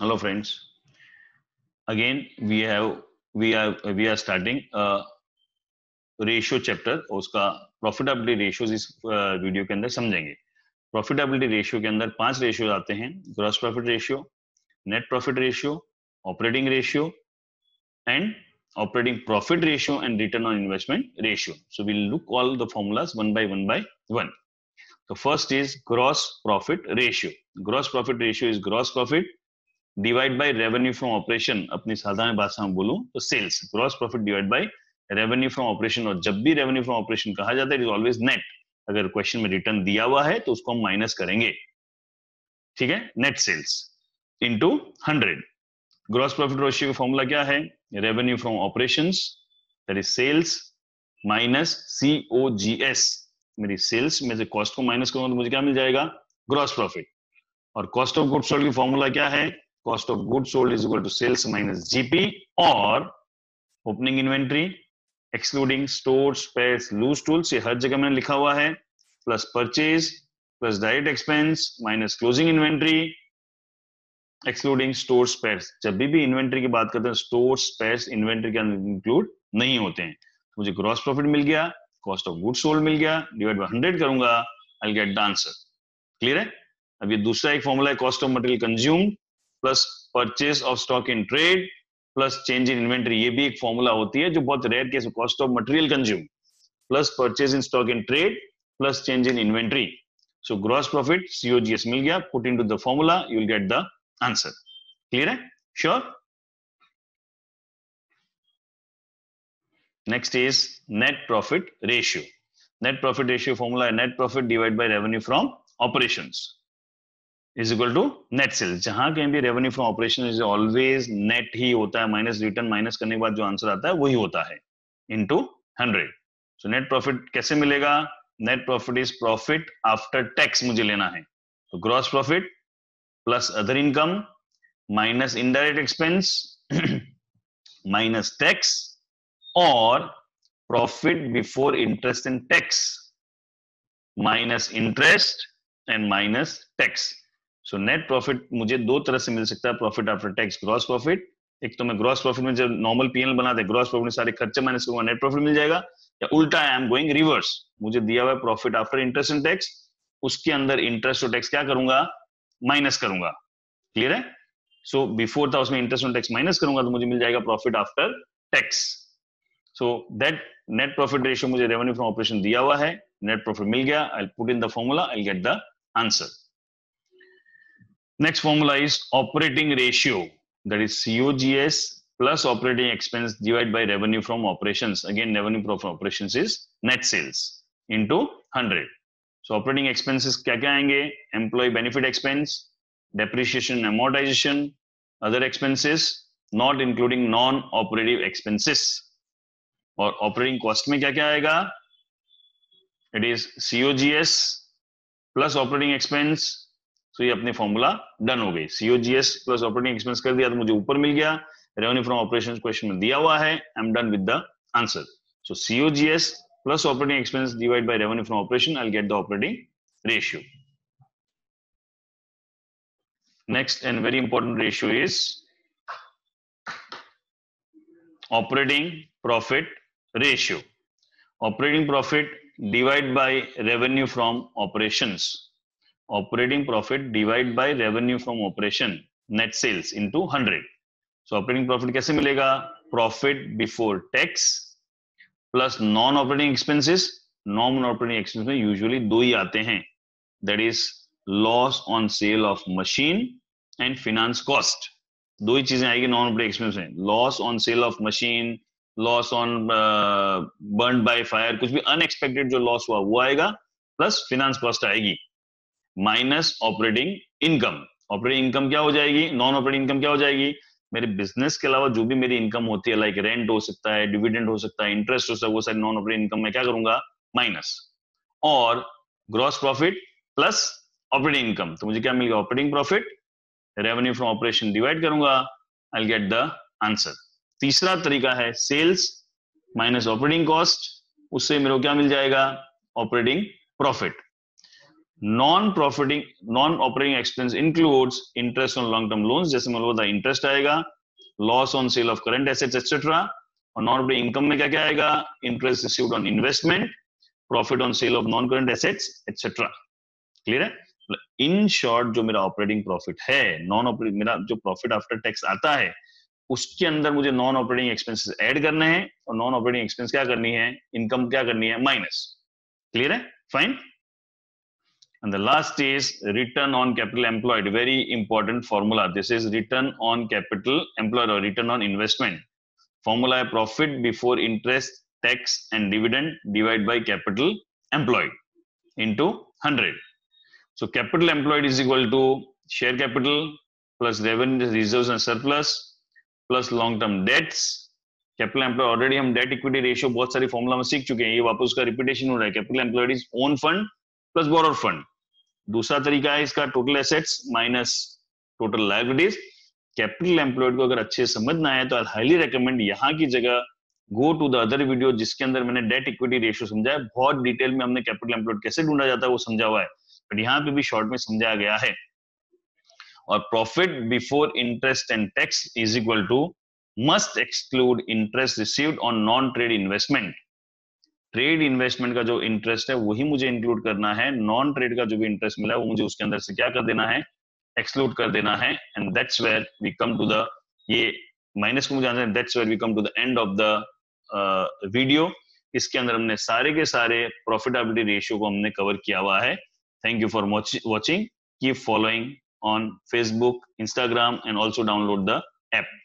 Hello friends, again we are starting ratio chapter और उसका profitability ratios इस video के अंदर समझेंगे। प्रॉफिटेबिलिटी रेशियो के अंदर 5 रेशियोज आते हैं, gross profit ratio, net profit ratio, operating ratio and operating profit ratio and return on investment ratio. So we'll look all the formulas one by one. The first is gross profit ratio. Gross profit ratio is gross profit divided by revenue from operation. अपनी साधारण भाषा में बोलूं तो sales. Gross profit divided by revenue from operation. और जब भी revenue from operation कहा जाता है it is always net. अगर question में return दिया हुआ है तो उसको हम minus करेंगे, ठीक है, net sales into 100. Gross profit ratio का formula क्या है? Revenue from operations, that is sales minus COGS. मेरी sales में से cost को minus करूँगा तो मुझे क्या मिल जाएगा? Gross profit. और cost of goods sold की formula क्या है? Cost of goods sold is equal to sales minus GP और opening inventory, excluding stores, spares, loose tools. ये हर जगह मैंने लिखा हुआ है. Plus purchase, plus direct expense, minus closing inventory. Excluding store spares, जब भी इन्वेंट्री की बात करते हैं स्टोर स्पेयर्स इन्वेंट्री के अंदर इंक्लूड नहीं होते हैं। मुझे ग्रॉस प्रॉफिट मिल गया, कॉस्ट ऑफ गुड्स सोल्ड मिल गया, डिवाइड बाय 100 करूंगा, I will get the answer. Clear है? अब ये दूसरा एक फॉर्मूला है cost of material consumed plus purchase of stock in trade plus change in inventory. ये भी एक फॉर्मूला होती है जो बहुत रेयर केस में, cost of material consumed plus purchase in stock in trade plus change in inventory. So gross profit COGS मिल गया, put into the formula, you will get the answer. Clear है? Sure. Next is net profit ratio. Net profit ratio formula है net profit divide by revenue from operations is equal to net sales. जहां कहीं भी revenue from operation is always net ही होता है, minus return, minus करने के बाद जो आंसर आता है वही होता है, इनटू 100। सो नेट प्रॉफिट कैसे मिलेगा? Net profit is profit after tax मुझे लेना है, तो gross profit plus other income minus indirect expense minus tax और profit before interest and tax minus interest and minus tax. So net profit मुझे दो तरह से मिल सकता है profit after tax, gross profit. एक तो मैं ग्रॉस प्रॉफिट में जब नॉर्मल पीएनएल बनाते हैं ग्रॉस प्रॉफिट में सारे खर्चे माइनस करूंगा, नेट प्रॉफिट मिल जाएगा, या उल्टा आई एम गोइंग रिवर्स, मुझे दिया हुआ profit after interest and tax, उसके अंदर इंटरेस्ट और टैक्स क्या करूंगा? माइनस करूंगा। क्लियर है? सो बिफोर था उसमें इंटरेस्ट और टैक्स माइनस करूंगा तो मुझे मिल जाएगा profit after tax. So that net profit ratio मुझे रेवेन्यू फ्रॉम ऑपरेशन दिया हुआ है, नेट प्रॉफिट मिल गया, I put in the formula, I get the answer. Next formula is operating ratio, that is COGS plus operating expense divide by revenue from operation. Again revenue from operation is net sales into 100। So operating expenses क्या क्या आएंगे? Employ benefit expense, depreciation, amortisation, other expenses not including non operative expenses. और operating cost में क्या क्या आएगा? It is COGS plus operating expense. So ये अपनी फॉर्मूला डन हो गई, COGS प्लस ऑपरेटिंग एक्सपेंस कर दिया तो मुझे ऊपर मिल गया, रेवेन्यू फ्रॉम ऑपरेशन क्वेश्चन में दिया हुआ है, I am done with the answer. So COGS plus operating expense divided by revenue from operation, I'll get the operating ratio. Next and very important ratio is operating profit ratio. Operating profit divided by revenue from operations. Operating profit divided by revenue from operation, net sales into 100. So operating profit कैसे मिलेगा? Profit before tax plus non operating expenses. Non operating expense में usually दो ही आते हैं, that is loss on sale of machine and finance cost. दो ही चीजें आएगी नॉन ऑपरेटिंग एक्सपेंस में, loss on sale of machine, loss on burn by fire, कुछ भी अनएक्सपेक्टेड जो लॉस हुआ वो आएगा, प्लस फाइनेंस कॉस्ट आएगी, minus operating income. Operating income क्या हो जाएगी? नॉन ऑपरेटिंग इनकम क्या हो जाएगी? मेरे बिजनेस के अलावा जो भी मेरी इनकम होती है, लाइक रेंट हो सकता है, डिविडेंड हो सकता है, इंटरेस्ट हो सकता है, वो सारी नॉन ऑपरेटिंग इनकम मैं क्या करूंगा? माइनस। और gross profit plus operating income, तो मुझे क्या मिलेगा? Operating profit revenue from operation divide करूंगा, I will get the answer. तीसरा तरीका है सेल्स माइनस ऑपरेटिंग कॉस्ट, उससे मेरे को क्या मिल जाएगा? operating profit. Non-operating expense includes interest on long-term loans, जैसे मतलब the interest आएगा, loss on sale of current assets, etc. और non-operating income में क्या क्या आएगा? Interest received on investment, profit on sale of non-current assets, etc. Clear है? In short, जो मेरा operating profit है, non-operating मेरा जो profit after tax आता है, उसके अंदर मुझे non-operating expenses add करने हैं और non-operating expense क्या करनी है? Income क्या करनी है? Minus. Clear है? Fine. And the last is return on capital employed. Very important formula. This is return on capital employed or return on investment. Formula: profit before interest, tax, and dividend divided by capital employed into 100. So capital employed is equal to share capital plus revenue, reserves, and surplus plus long-term debts. Capital employed already हम debt equity ratio बहुत सारी formula में सीख चुके हैं. ये वापस का repetition हो रहा है. Capital employed is own fund plus borrowed fund. दूसरा तरीका है इसका total assets minus total liabilities. Capital employed को अगर अच्छे समझना है तो आई हाईली रेकमेंड यहाँ की जगह go to the other video जिसके अंदर मैंने डेट इक्विटी रेशियो समझाया. बहुत डिटेल में हमने कैपिटल एम्प्लॉयड कैसे ढूंढा जाता है वो समझा हुआ है, बट यहाँ पे भी शॉर्ट में समझाया गया है. और profit before interest and tax is equal to must exclude interest received on non trade investment. Trade investment का जो इंटरेस्ट है वही मुझे इंक्लूड करना है. नॉन ट्रेड का जो भी इंटरेस्ट मिला है वो मुझे उसके अंदर से क्या कर देना है? एक्सक्लूड कर देना है. And that's where we come to the, ये माइनस को मुझे आना है, that's where we come to the end of the video. इसके अंदर हमने सारे के सारे प्रॉफिटेबिलिटी रेशियो को हमने कवर किया हुआ है. Thank you for watching. Keep following on Facebook, Instagram, and also download the app.